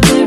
trouble.